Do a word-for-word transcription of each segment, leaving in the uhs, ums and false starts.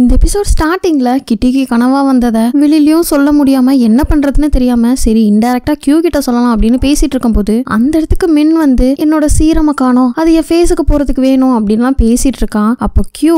இந்த எபிசோட் ஸ்டார்டிங்ல கிட்டிக்கு கனவா வந்ததை வெளியிலயும் சொல்ல முடியாம என்ன பண்றதுன்னு தெரியாம சரி இன்டைரக்டா கியூ கிட்ட சொல்லலாம் அப்படின்னு பேசிட்டு இருக்கும்போது அந்த இடத்துக்கு மின் வந்து என்னோட சீரம காணோம் அது என் ஃபேஸுக்கு போறதுக்கு வேணும் அப்படின்லாம் பேசிட்டு இருக்கான். அப்போ கியூ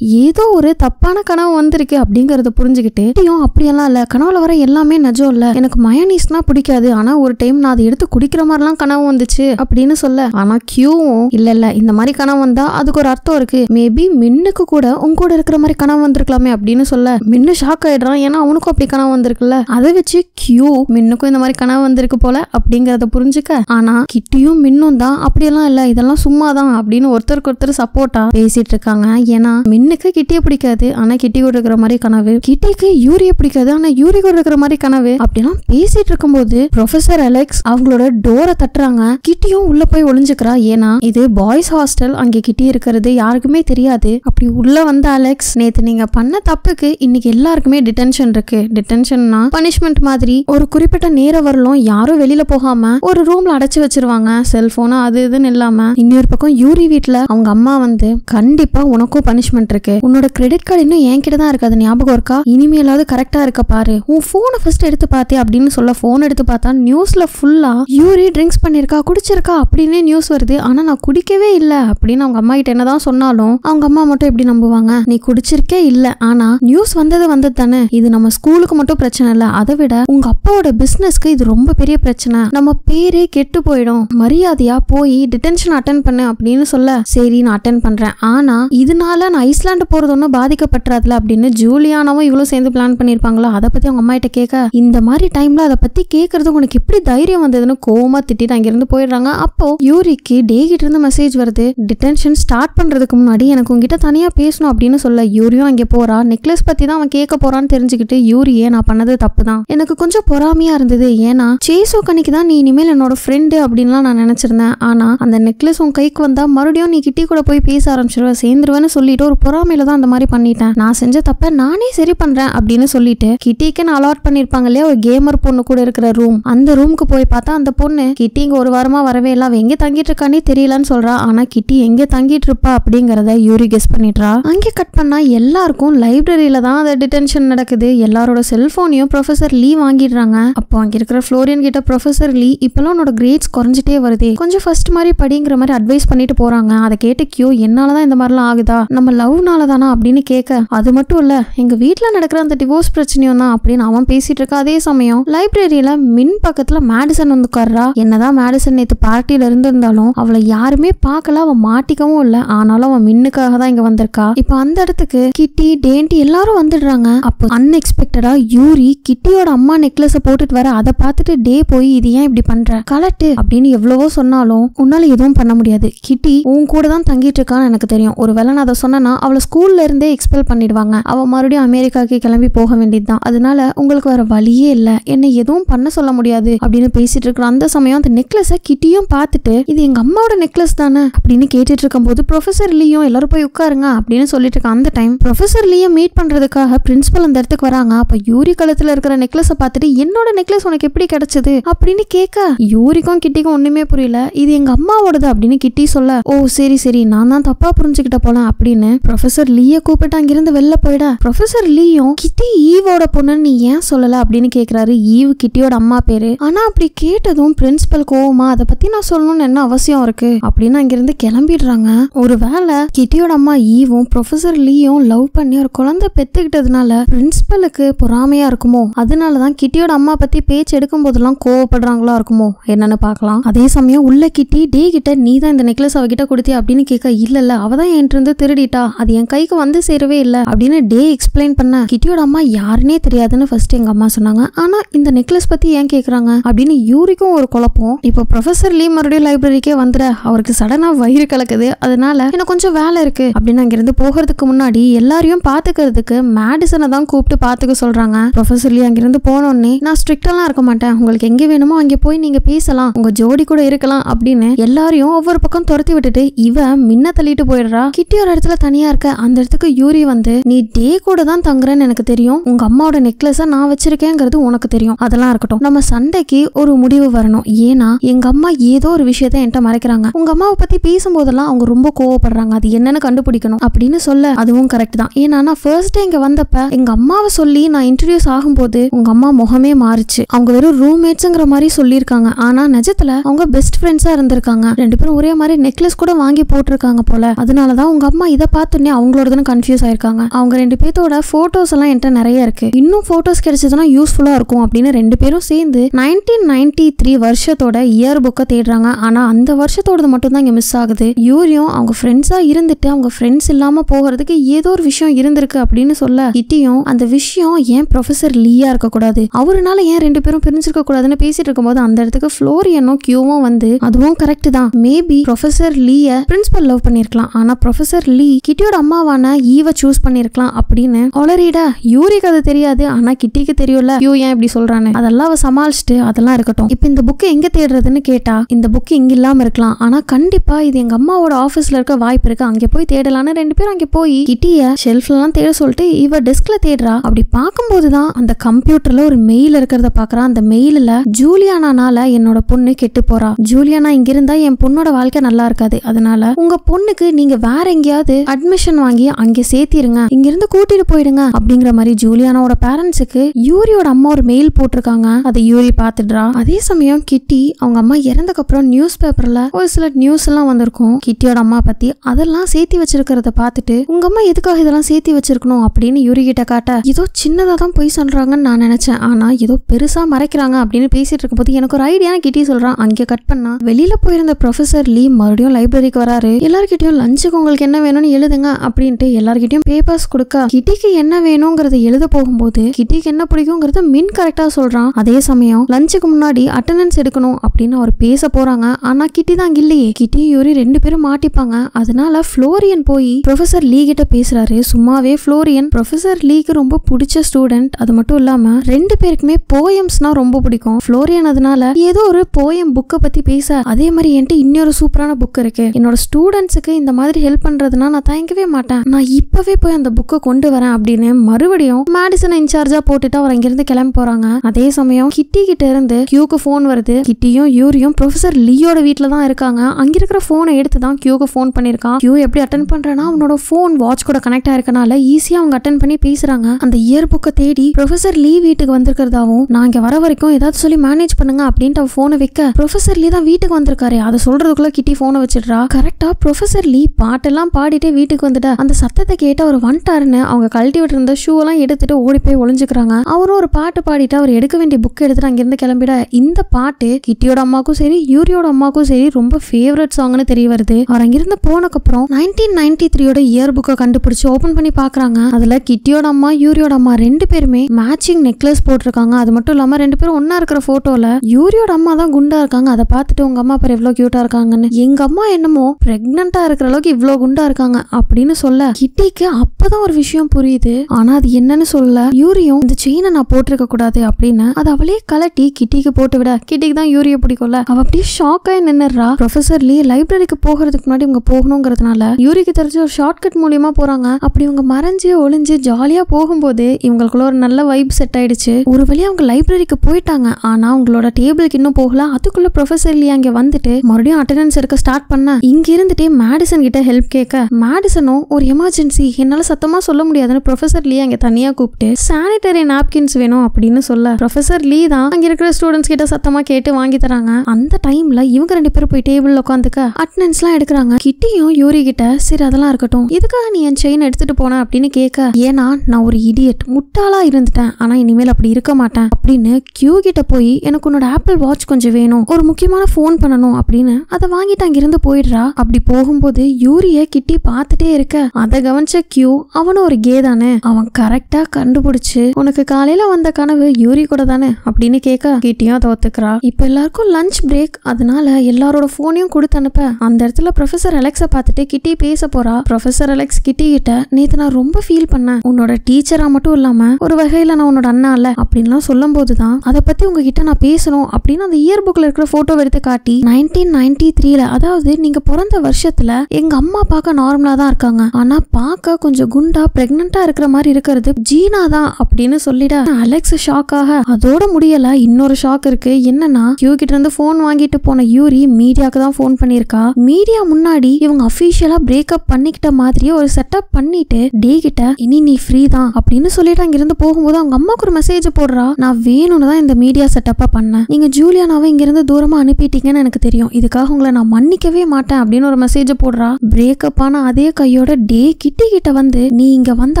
ஏதோ ஒரு தப்பான கனவு வந்திருக்கு அப்படிங்கறத புரிஞ்சுக்கிட்டு கிட்டியும் அப்படியெல்லாம் இல்ல கனவுல வர எல்லாமே நஜம் இல்ல எனக்கு மயோனீஸ்னா பிடிக்காது ஆனா ஒரு டைம் நான் அதை எடுத்து குடிக்கிற மாதிரிலாம் கனவு வந்துச்சு அப்படின்னு சொல்ல ஆனா கியூவும் இல்ல இல்ல இந்த மாதிரி கனவு வந்தா அதுக்கு ஒரு அர்த்தம் இருக்கு மேபி மின்னுக்கு கூட உங்க கூட இருக்கிற மாதிரி கனவு இருக்கலாமே அப்படின்னு சொல்ல மின்னு ஷாக் ஆயிடுறான். ஏன்னா அவனுக்கும் அப்படி கனவு வந்திருக்குல்ல அதை வச்சு கியூ மின்னுக்கும் இந்த மாதிரி கனவு வந்திருக்கு போல அப்படிங்கறத புரிஞ்சுக்க ஆனா கிட்டியும் மின்னும் தான் அப்படியெல்லாம் இல்ல இதெல்லாம் சும்மாதான் அப்படின்னு ஒருத்தருக்கு ஒருத்தர் சப்போர்ட்டா பேசிட்டு இருக்காங்க. ஏன்னா மின்னுக்கு கிட்டியே பிடிக்காது ஆனா கிட்டி கூட இருக்கிற மாதிரி கனவு கிட்டிக்கு யூரிய பிடிக்காது ஆனா யூரி கூட இருக்கிற மாதிரி கனவு அப்படிலாம் பேசிட்டு இருக்கும் போது ப்ரொஃபசர் அலெக்ஸ் அவங்களோட டோரை தட்டுறாங்க. கிட்டியும் உள்ள போய் ஒளிஞ்சுக்கிறா. ஏன்னா இது பாய்ஸ் ஹாஸ்டல் அங்கே கிட்டி இருக்கிறது யாருக்குமே தெரியாது. அப்படி உள்ள வந்த அலெக்ஸ் நேத்து நீங்க பண்ண தப்புக்கு இன்னைக்கு எல்லாருக்குமே டிடென்ஷன் இருக்கு டிடென்ஷன்னா பனிஷ்மெண்ட் மாதிரி ஒரு குறிப்பிட்ட நேரம் வரலும் யாரும் வெளியில போகாம ஒரு ரூம்ல அடைச்சு வச்சிருவாங்க செல்போனும் அது இதுன்னு இல்லாம. இன்னொரு பக்கம் யூரி வீட்டுல அவங்க அம்மா வந்து கண்டிப்பா உனக்கும் பனிஷ்மெண்ட் இருக்கு உன்னோட கிரெடிட் கார்டு இன்னும் என் கிட்ட தான் இருக்காது ஞாபகம் இருக்கா இனிமேலாவது கரெக்டா இருக்க பாரு உன் போனை ஃபர்ஸ்ட் எடுத்து பார்த்தே அப்படின்னு சொல்ல போன் எடுத்து பார்த்தா நியூஸ்ல ஃபுல்லா யூரி ட்ரிங்க்ஸ் பண்ணிருக்கா குடிச்சிருக்கா அப்படின்னு நியூஸ் வருது. ஆனா நான் குடிக்கவே இல்லை அப்படின்னு அவங்க அம்மா கிட்ட என்னதான் சொன்னாலும் அவங்க அம்மா மட்டும் எப்படி நம்புவாங்க நீ குடிச்சிருக்கே இல்ல ஆனா நியூஸ் வந்தது வந்தது தானே இது நம்ம ஸ்கூலுக்கு மட்டும் பிரச்சனை இல்ல அதை விட உங்க அப்பாவோட பிசினஸ்க்கு இது ரொம்ப பெரிய பிரச்சனை நம்ம பேரே கெட்டு போயிடும் மரியாதையா போய் டிடென்ஷன் அட்டெண்ட் பண்ணு அப்படின்னு சொல்ல சரி நான் அட்டெண்ட் பண்றேன் ஆனா இதனால நான் ஐஸ்லாண்டு போறது ஒன்னும் பாதிக்கப்படாதுல அப்படின்னு ஜூலியானாவும் இவ்வளவு சேர்ந்து பிளான் பண்ணிருப்பாங்களா அதை பத்தி அவங்க அம்மா கிட்ட கேட்க இந்த மாதிரி டைம்ல அதை பத்தி கேட்கறது உனக்கு எப்படி தைரியம் வந்ததுன்னு கோமா திட்டிட்டு அங்கிருந்து போயிடுறாங்க. அப்போ யூரிக்கு டேகிட்ட இருந்து மெசேஜ் வருது டிடென்ஷன் ஸ்டார்ட் பண்றதுக்கு முன்னாடி எனக்கு உங்ககிட்ட தனியா பேசணும் அப்படின்னு சொல்ல யூரியும் அங்க போறா நெக்லஸ் பத்தி தான் அவன் கேட்க போறான்னு தெரிஞ்சுக்கிட்டு யூரியே நான் பண்ணது தப்பு தான் எனக்கு கொஞ்சம் பொறாமையா இருந்தது ஏன்னா சேசோ கணிக்கு தான் நீ இனிமேல் என்னோட ஃப்ரெண்டு அப்படின்லாம் நான் நினைச்சிருந்தேன் ஆனா அந்த நெக்லஸ் உன் கைக்கு வந்தா மறுபடியும் நீ கிட்டி கூட போய் பேச ஆரம்பிச்சிருவ சேர்ந்துருவேன்னு சொல்லிட்டு ஒரு பொறாமையில தான் அந்த மாதிரி பண்ணிட்டேன் நான் செஞ்ச தப்ப நானே சரி பண்றேன் அப்படின்னு சொல்லிட்டு கிட்டிக்கு நான் அலாட் பண்ணிருப்பாங்க இல்லையா ஒரு கேமர் பொண்ணு கூட இருக்கிற ரூம் அந்த ரூமுக்கு போய் பார்த்தா அந்த பொண்ணு கிட்டி இங்க ஒரு வாரமா வரவே இல்ல அவ எங்க தங்கிட்டு இருக்கானே தெரியலன்னு சொல்றா. ஆனா கிட்டி எங்க தங்கிட்டு இருப்பா அப்படிங்கறத யூரி கெஸ் பண்ணிடுறா. அங்கே கட் பண்ணா எல்லாரும் லைப்ரரியில தான் அந்த டிடென்ஷன் நடக்குது எல்லாரோட செல்போனையும் ப்ரொஃபசர் லீ வாங்கிடுறாங்க. அப்போ அங்க இருக்கிற ஃப்ளோரியன் கிட்ட ப்ரொஃபசர் லீ இப்பெல்லாம் உன்னோட கிரேட்ஸ் குறைஞ்சிட்டே வருது கொஞ்சம் ஃபர்ஸ்ட் மாதிரி படிங்கிற மாதிரி அட்வைஸ் பண்ணிட்டு போறாங்க. அதை கேட்டு கியூ என்னாலதான் இந்த மாதிரிலாம் ஆகுதா நம்ம லவ்னால தானா அப்படின்னு கேட்க அது மட்டும் இல்ல எங்க வீட்டுல நடக்கிற அந்த டிவோர்ஸ் பிரச்சனையும் தான் அப்படின்னு அவன் பேசிட்டு இருக்க. அதே சமயம் லைப்ரரியில மின் பக்கத்துல மேடிசன் வந்து உட்கார்றா. என்னதான் மேடிசன் நேத்து பார்ட்டியில இருந்திருந்தாலும் அவளை யாருமே பார்க்கல அவன் மாட்டிக்கவும் இல்ல ஆனாலும் அவன் மின்னுக்காக தான் இங்க வந்திருக்கா. இப்ப அந்த இடத்துக்கு கிட்டி டேண்டி எல்லாரும் வந்துடுறாங்க. அப்போ அன்எக்ஸ்பெக்டடா யூரி கிட்டியோட அம்மா நெக்லஸ் போட்டுட்டு வர அதை பார்த்துட்டு டே போய் இது ஏன் இப்படி பண்ற கலட்டு அப்படின்னு எவ்வளவோ சொன்னாலும் உன்னால எதுவும் பண்ண முடியாது கிட்டி உன் கூட தான் தங்கிட்டு இருக்கான்னு எனக்கு தெரியும் ஒருவேளை நான் அதை சொன்னா அவளை ஸ்கூல்ல இருந்தே எக்ஸ்பெல் பண்ணிடுவாங்க அவ மறுபடியும் அமெரிக்காக்கு கிளம்பி போக வேண்டியதுதான் அதனால உங்களுக்கு வேற வழியே இல்ல என்ன எதுவும் பண்ண சொல்ல முடியாது அப்படின்னு பேசிட்டு இருக்கிற அந்த சமயம் அந்த நெக்லஸை கிட்டியும் பார்த்துட்டு இது எங்க அம்மாவோட நெக்லஸ் தானே அப்படின்னு கேட்டுட்டு இருக்கும் போது ப்ரொஃபசர் லீயும் எல்லாரும் போய் உட்காருங்க அப்படின்னு சொல்லிட்டு இருக்க. அந்த டைம் ப்ரொஃபசர் லியை மீட் பண்றதுக்காக பிரின்சிபல் அந்த இடத்துக்கு வராங்க. அப்ப யூரி கழுத்துல இருக்கிற நெக்லஸ் பார்த்துட்டு என்னோட நெக்லஸ் உனக்கு எப்படி கிடைச்சது அப்படின்னு கேட்க யூரிக்கும் கிட்டிக்கும் ஒண்ணுமே புரியல இது எங்க அம்மாவோடது அப்படின்னு கிட்டி சொல்ல ஓ சரி சரி நான் தான் தப்பா புரிஞ்சுக்கிட்ட போலாம் அப்படின்னு ப்ரொஃபசர் லீயை கூப்பிட்டு அங்கிருந்து வெளில போயிட ப்ரொஃபசர் லீயும் கிட்டி ஈவோட பொண்ணுன்னு நீ ஏன் சொல்லல அப்படின்னு கேக்குறாரு. ஈவ் கிட்டியோட அம்மா பேரு. ஆனா அப்படி கேட்டதும் பிரின்சிபல் கோவமா அதை பத்தி நான் சொல்லணும்னு என்ன அவசியம் இருக்கு அப்படின்னு அங்கிருந்து கிளம்பிடுறாங்க. ஒருவேளை கிட்டியோட அம்மா ஈவும் ப்ரொஃபசர் லீயும் லவ் பண்ண ஒரு குழந்தை பெத்துக்கிட்டதுனால பிரின்சிபலுக்கு பொறாமையா இருக்குமோ அதனாலதான் கிட்டியோட அம்மா பத்தி பேச்சு எடுக்கும் போதெல்லாம் கோவப்படுறாங்களா இருக்குமோ என்னன்னு பாக்கலாம். அதே சமயம் உள்ள கிட்டி டே கிட்ட நீ தான் இந்த நெக்லஸ் அவகிட்ட கொடுத்தியா அப்படின்னு கேட்க இல்ல இல்ல அவதான் என்கிட்ட இருந்து திருடிட்டா அது என் கைக்கு வந்து சேரவே இல்ல அப்படின்னு டே எக்ஸ்பிளைன் பண்ண கிட்டியோட அம்மா யாருன்னே தெரியாதுன்னு ஃபர்ஸ்ட் எங்க அம்மா சொன்னாங்க ஆனா இந்த நெக்லஸ் பத்தி ஏன் கேக்குறாங்க அப்படின்னு யூரிக்கும் ஒரு குழப்பம். இப்போ ப்ரொஃபசர் லீ மறுபடியும் லைப்ரரிக்கே வந்துட அவருக்கு சடனா வயிறு கலக்குது அதனால எனக்கு கொஞ்சம் வேலை இருக்கு அப்படின்னு அங்கிருந்து போகிறதுக்கு முன்னாடி எல்லாரையும் பாத்துக்கிறதுக்கு மேடிசனை தான் கூப்பிட்டு பாத்துக்க சொல்றாங்க. ப்ரொஃபசர் லீ அங்கிருந்து போனோடனே நான் ஸ்ட்ரிக்டெல்லாம் இருக்க மாட்டேன் உங்களுக்கு எங்க வேணுமோ அங்கே போய் நீங்க பேசலாம் உங்க ஜோடி கூட இருக்கலாம் அப்படின்னு எல்லாரையும் ஒவ்வொரு பக்கம் துரத்தி விட்டுட்டு இவ மின்ன தள்ளிட்டு போயிடுறா. கிட்டி ஒரு இடத்துல தனியா இருக்க. அந்த இடத்துக்கு யூரி வந்து நீ டே கூட தான் தங்குறன்னு எனக்கு தெரியும் உங்க அம்மாவோட நெக்லஸ நான் வச்சிருக்கேங்கிறது உனக்கு தெரியும் அதெல்லாம் இருக்கட்டும் நம்ம சண்டைக்கு ஒரு முடிவு வரணும் ஏன்னா எங்க அம்மா ஏதோ ஒரு விஷயத்த என்கிட்ட மறைக்கிறாங்க உங்க அம்மாவை பத்தி பேசும்போதெல்லாம் அவங்க ரொம்ப கோவப்படுறாங்க அது என்னன்னு கண்டுபிடிக்கணும் அப்படின்னு சொல்ல அதுவும் கரெக்ட் தான் ஏன்னா நான் ஃபர்ஸ்ட் டே இங்க வந்தப்ப எங்க அம்மாவை சொல்லி நான் இன்ட்ரோ듀ஸ் ஆகும்போது உங்க அம்மா முகமே மாறிச்சு. அவங்க வெறும் ரூம்மேட்ஸ்ங்கற மாதிரி சொல்லிருக்காங்க. ஆனா நிஜத்துல அவங்க பெஸ்ட் ஃப்ரெண்ட்ஸா இருந்திருக்காங்க. ரெண்டு பேரும் ஒரே மாதிரி நெக்லஸ் கூட வாங்கி போட்டுருக்காங்க போல. அதனால தான் உங்க அம்மா இத பார்த்தேனே அவங்களோடதுன்னு கன்ஃபியூஸ் ஆயிருக்காங்க. அவங்க ரெண்டு பேத்தோட போட்டோஸ் எல்லாம் என்கிட்ட நிறைய இருக்கு. இன்னும் போட்டோஸ் கிடைச்சதுனா யூஸ்ஃபுல்லா இருக்கும் அப்படின்னு ரெண்டு பேரும் சேர்ந்து நைன்டீன் நைன்டி த்ரீ வருஷத்தோட இயர் புக்கை தேடுறாங்க. ஆனா அந்த வருஷத்தோடது மட்டும் தான் இங்க மிஸ் ஆகுது. யூரியும் அவங்க ஃப்ரெண்ட்ஸா இருந்துட்டு அவங்க ஃப்ரெண்ட்ஸ் இல்லாம போகிறதுக்கு ஏதோ ஒரு விஷயம் இருந்திருக்கு அப்படின்னு சொல்ல கிட்டியும் அந்த விஷயம் ஏன் ப்ரொஃபசர் லீயா இருக்கக்கூடாது, அவருனால ஏன் ரெண்டு பேரும் பிரிஞ்சிருக்க கூடாதுன்னு பேசிட்டு இருக்கும்போது அந்த இடத்துக்கு ஃப்ளோரியனும் கியூவும் வந்து அதுவும் கரெக்ட் தான், மேபி ப்ரொஃபசர் லீய பிரின்சிபல் லவ் பண்ணிருக்கலாம், ஆனா ப்ரொஃபசர் லீ கிட்டியோட அம்மாவான ஈவை சூஸ் பண்ணிருக்கலாம் அப்படின்னு ஒளரிடா. யூரிக்கு அது தெரியாது, ஆனா கிட்டிக்கு தெரியும்ல யூ ஏன் இப்படி சொல்றானு. அதெல்லாம் அவ சமாளிச்சுட்டு அதெல்லாம் இருக்கட்டும், இப்ப இந்த புக்கு எங்க தேடுறதுன்னு கேட்டா இந்த புக்கு இங்க இல்லாம இருக்கலாம், ஆனா கண்டிப்பா இது எங்க அம்மாவோட ஆபீஸ்ல இருக்க வாய்ப்பு இருக்கு, அங்க போய் தேடலான்னு ரெண்டு பேரும் அங்க போய் கிட்டிய ஷெல்ஃப்ல எல்லாம் தேட சொல்லிட்டு இவ டெஸ்க்ல தேடுறா. அப்படி பாக்கும்போதுதான் அந்த கம்ப்யூட்டர்ல ஒரு மெயில் இருக்கிறத பாக்குறா. அந்த மெயில்ல ஜூலியானால என்னோட பொண்ணு கெட்டு போறா, ஜூலியானா இங்க இருந்தா என் பொண்ணோட வாழ்க்கை நல்லா இருக்காது, அதனால உங்க பொண்ணுக்கு நீங்க வேற எங்கேயாவது அட்மிஷன் வாங்கி அங்கே சேர்த்திருங்க, இங்க இருந்து கூட்டிட்டு போயிடுங்க அப்படிங்கிற மாதிரி ஜூலியானாவோட பேரண்ட்ஸுக்கு யூரியோட அம்மா ஒரு மெயில் போட்டிருக்காங்க. அதை யூரி பாத்துடுறா. அதே சமயம் கிட்டி அவங்க அம்மா இறந்ததுக்கு அப்புறம் நியூஸ் பேப்பர்ல ஒரு சில நியூஸ் எல்லாம் வந்திருக்கும் கிட்டியோட அம்மா பத்தி, அதெல்லாம் சேர்த்தி வச்சிருக்கிறத பாத்துட்டு உங்க அம்மா எதுக்காக இதெல்லாம் சேர்த்தி வச்சிருக்கணும் அப்படின்னு யூரி கிட்ட காட்ட ஏதோ சின்னதா தான் போய் சொல்றாங்கன்னு நான் நினைச்சேன், ஆனா ஏதோ பெருசா மறைக்கிறாங்க அப்படின்னு பேசிட்டு இருக்கும் போது எனக்கு ஒரு ஐடியா கிட்டி சொல்றான். அங்கே கட் பண்ணா வெளியில போயிருந்த ப்ரொஃபசர் லீ மறுபடியும் லைப்ரரிக்கு வராரு. எல்லார்கிட்டயும் லஞ்சுக்கு உங்களுக்கு என்ன வேணும்னு எழுதுங்க அப்படின்ட்டு எல்லார்கிட்டயும் பேப்பர்ஸ் கொடுக்க கிட்டிக்கு என்ன வேணும்ங்கறத எழுத போகும்போது கிட்டிக்கு என்ன பிடிக்கும்ங்கறத மின் கரெக்டா சொல்றான். அதே சமயம் லஞ்சுக்கு முன்னாடி அட்டெண்டன்ஸ் எடுக்கணும் அப்படின்னு அவர் பேச போறாங்க. ஆனா கிட்டி தான் இல்லையே, கிட்டி யூரி ரெண்டு பேரும் மாட்டிப்பாங்க. அதனால ஃப்ளோரியன் போய் ப்ரொஃபசர் லீ கிட்ட பேசுறாரு. சும்மாவே ஃப்ளோரியன் ப்ரொஃபசர் லீக்கு ரொம்ப பிடிச்ச ஸ்டூடெண்ட், அது மட்டும் இல்லாம ரெண்டு பேருக்குமே போயம்ஸ்னா ரொம்ப பிடிக்கும். ஃப்ளோரியன் அதனால ஏதோ ஒரு போயம் புக்கை பத்தி பேச அதே மாதிரி என்கிட்ட இன்னொரு சூப்பரான புக் இருக்கு, என்னோட ஸ்டூடெண்ட்ஸுக்கு இந்த மாதிரி ஹெல்ப் பண்றதுனா நான் தயங்கவே மாட்டேன், நான் இப்பவே போய் அந்த புக்கை கொண்டு வரேன் அப்படின்னு மறுபடியும் மேடிசன் இன்சார்ஜா போட்டுட்டு அவர் அங்கிருந்து கிளம்பி போறாங்க. அதே சமயம் கிட்டி கிட்ட இருந்து கியூக்கு போன் வருது. கிட்டியும் யூரியும் ப்ரொஃபசர் லீயோட வீட்டுல தான் இருக்காங்க. அங்க இருக்கிற போனை எடுத்துதான் கியூக்கு போன் பண்ணிருக்கான். கியூ எப்படி அட்டென்ட் பண்றேன்னா அவனோட போன் வாட்ச் கூட கனெக்ட் ஆயிருக்கனால ஈஸியா அவங்க அட்டென்ட் பண்ணி பேசுறாங்க. அந்த இயர் புக்கை தேடி ப்ரொஃபசர் லீ வீட்டுக்கு வந்திருக்கிறதாவும் நான் இங்க வர வரைக்கும் ஏதாவது சொல்லி மேனேஜ் பண்ணுங்க அப்படின்ட்டு அவன் போனை வைக்க ப்ரொஃபசர் லீ தான் வீட்டுக்கு வந்திருக்காரு அதை சொல்றதுக்குள்ள கிட்டி போனை வச்சிடுறா. கரெக்டா ப்ரொஃபசர் லீ பாட்டெல்லாம் பாடிட்டே வீட்டுக்கு வந்துட்டா அந்த சத்தத்தை கேட்டு அவர் வந்துட்டாருன்னு அவங்க கழட்டி விட்டு இருந்த ஷூ எல்லாம் எடுத்துட்டு ஓடி போய் ஒளிஞ்சுக்கிறாங்க. அவரும் ஒரு பாட்டு பாடிட்டு அவர் எடுக்க வேண்டிய புக் எடுத்துட்டு அங்கிருந்து கிளம்பிட இந்த பாட்டு கிட்டியோட அம்மாக்கும் சரி யூரியோட அம்மாக்கும் சரி ரொம்ப ஃபேவரட் சாங்னு தெரிய வருது. அவர் அங்கிருந்து போனக்கு அப்புறம் நைன்டீன் நைன்டி த்ரீயோட இயர் புக்கை கண்டுபிடிச்சு ஓபன் பண்ணி பாக்குறாங்க. அதுல கிட்டியோட அம்மா யூரியோட அம்மா ரெண்டு பேருமே மேட்சிங் நெக்லஸ் போட்டிருக்காங்க. அது மட்டும் இல்லாம ரெண்டு பேரும் ஒன்னா இருக்கிற போட்டோல யூரியோட அம்மா தான் குண்டா இருக்காங்க. அதை பார்த்துட்டு உங்க அம்மா பேர் எவ்வளவு கியூட்டா இருக்காங்கன்னு, எங்க அம்மா என்னமோ பிரெக்னண்டா இருக்கிற அளவுக்கு இவ்வளவு குண்டா இருக்காங்க அப்படின்னு சொல்ல கிட்டிக்கு அப்பதான் ஒரு விஷயம் புரியுது. ஆனா அது என்னன்னு சொல்ல யூரியும் இந்த செயினை நான் போட்டிருக்க கூடாது அப்படின்னு அது அவளே கலட்டி கிட்டிக்கு போட்டு விட கிட்டிக்கு தான் யூரிய பிடிக்கும்ல அவ அப்படியே ஷாக்காய் நின்னுறா. ப்ரொஃபசர் லீ லைப்ரரிக்கு போகிறதுக்கு முன்னாடி இவங்க போகணுங்கிறதுனால யூரிக்கு தெரிஞ்ச ஒரு ஷார்ட்கட் மூலியமா போறாங்க. அப்படி இவங்க மறைஞ்சு ஒளிஞ்சு ஜாலியா போகும்போது இவங்களுக்குள்ள ஒரு நல்ல வைப் செட் ஆயிடுச்சு. ஒருவேளை அவங்க லைப்ரரிக்கு போயிட்டாங்க, ஆனா அவங்களோட டேபிளுக்கு இன்னும் போகல. அதுக்குள்ள ப்ரொஃபசர் லீ அங்க வந்துட்டு மறுபடியும் அட்டெண்டன்ஸ் எடுக்க ஸ்டார்ட் பண்ண இங்க இருந்துட்டே மேடிசன் கிட்ட ஹெல்ப் கேட்க மேடிசனும் ஒரு எமர்ஜென்சி என்னால சத்தமா சொல்ல முடியாதுன்னு ப்ரொஃபசர் லீ அங்க தனியா கூப்பிட்டு சானிட்டரி நாப்கின்ஸ் வேணும் அப்படின்னு சொல்ல ப்ரொஃபசர் லீ தான் அங்க இருக்கிற ஸ்டூடெண்ட்ஸ் கிட்ட சத்தமா கேட்டு வாங்கி தராங்க. அந்த டைம்ல இவங்க ரெண்டு பேரும் போய் டேபிள் உட்காந்துக்க அட்டெண்டன்ஸ் எல்லாம் எடுக்கிறாங்க. கிட்டியும் யூரி கிட்ட சரி அதெல்லாம் இருக்கட்டும், இதுக்காக நீ என் செயின் எடுத்துட்டு போன அப்படின்னு கேட்க ஏன்னா நான் ஒரு இடியட் முட்டாளா இருந்துட்டேன், ஆனா இனிமேல் அப்படி இருக்க மாட்டேன் அப்படின்னு கியூ கிட்ட போய் எனக்கு உன்னோட ஆப்பிள் வாட்ச் கொஞ்சம் வேணும், ஒரு முக்கியமான போன் பண்ணணும் அப்படின்னு அதை வாங்கிட்டு அங்கிருந்து போயிடுறா. அப்படி போகும்போது யூரிய கிட்டி பாத்துட்டே இருக்க அதை கவனிச்ச கியூ அவனும் ஒரு கே தானே, அவன் கரெக்டா கண்டுபிடிச்சு உனக்கு காலையில வந்த கனவு யூரி கூட தானே அப்படின்னு கேட்க கிட்டியும் அதை ஒத்துக்கிறா. இப்ப எல்லாருக்கும் லஞ்ச் பிரேக், அதனால எல்லாரோட போனையும் கொடுத்து அனுப்ப அந்த இடத்துல ப்ரொஃபசர் அலெக்ஸ பாத்துட்டு கிட்டி பேச போறா. ப்ரொஃபசர் அலெக்ஸ் கிட்டி கிட்ட நேத்து நான் ரொம்ப ஃபீல் பண்ணேன், உன்னோட டீச்சரா மட்டும் இல்லாம ஒரு வகையில நான் உன்னோட அண்ணா இல்ல அப்படின்லாம் சொல்லும் போதுதான் அதை பத்தி உங்ககிட்ட நான் பேசணும் அப்படின்னு அந்த இயர் புக்ல இருக்கிற போட்டோ எடுத்து காட்டி நைன்டீன் நைன்டி த்ரீல அதாவது நீங்க பிறந்த வருஷத்துல எங்க அம்மா பார்க்க நார்மலா தான் இருக்காங்க, ஆனா பார்க்க கொஞ்சம் குண்டா பிரெக்னண்டா இருக்கிற மாதிரி இருக்கிறது ஜீனா தான் அப்படின்னு சொல்லிட அலெக்ஸ் ஷாக்காக அதோட முடியல இன்னொரு ஷாக் இருக்கு. என்னன்னா கியூ கிட்ட இருந்து போன் வாங்கிட்டு போன யூரி மீடியாக்கு தான் போன் பண்ணிருக்கா. மீடியா முன்னாடி இவங்க அபிஷியலா பிரேக்அப் பண்ணிக்கிட்ட மாதிரியே ஒரு செட்டப் பண்ணி பண்ணிட்டு டே கிட்ட இனி நீ ஃப்ரீ தான் அப்படினு சொல்லிட்டு அங்க இருந்து போகும்போது அவங்க அம்மாக்கு ஒரு மெசேஜ் போடுறா. நான் வேணும்னு தான் இந்த மீடியா செட்டப்பா பண்ணேன். நீங்க ஜூலியானாவை இங்க இருந்து தூரமா அனுப்பிட்டீங்கன்னு எனக்கு தெரியும். இதுக்காக உங்களை நான் மன்னிக்கவே மாட்டேன் அப்படினு ஒரு மெசேஜ் போடுறா. பிரேக்கப் ஆன அதே கையோட டே கிட்டி கிட்ட வந்து நீ இங்க வந்து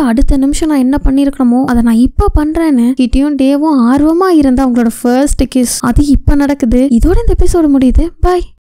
அடுத்த நிமிஷம் நான் என்ன பண்ணிருக்கணுமோ அதை நான் இப்ப பண்றேன்னு கிட்டியும் டேவும் ஆர்வமா இருந்த அவங்களோட ஃபர்ஸ்ட் கிஸ் அது இப்ப நடக்குது. இதோட இந்த எபிசோடு முடியுது. பாய்.